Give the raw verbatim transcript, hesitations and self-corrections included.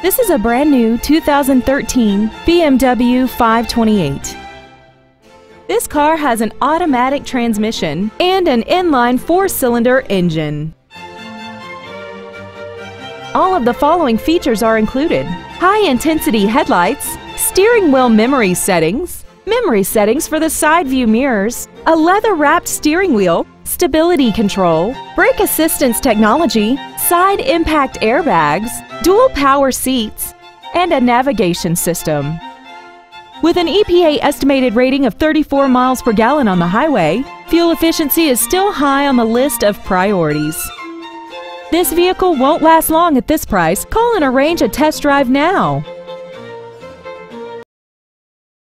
This is a brand new two thousand thirteen B M W five twenty-eight. This car has an automatic transmission and an inline four-cylinder engine. All of the following features are included: high-intensity headlights, steering wheel memory settings, memory settings for the side view mirrors, a leather-wrapped steering wheel, stability control, brake assistance technology, side impact airbags, dual power seats, and a navigation system. With an E P A estimated rating of thirty-four miles per gallon on the highway, fuel efficiency is still high on the list of priorities. This vehicle won't last long at this price. Call and arrange a test drive now.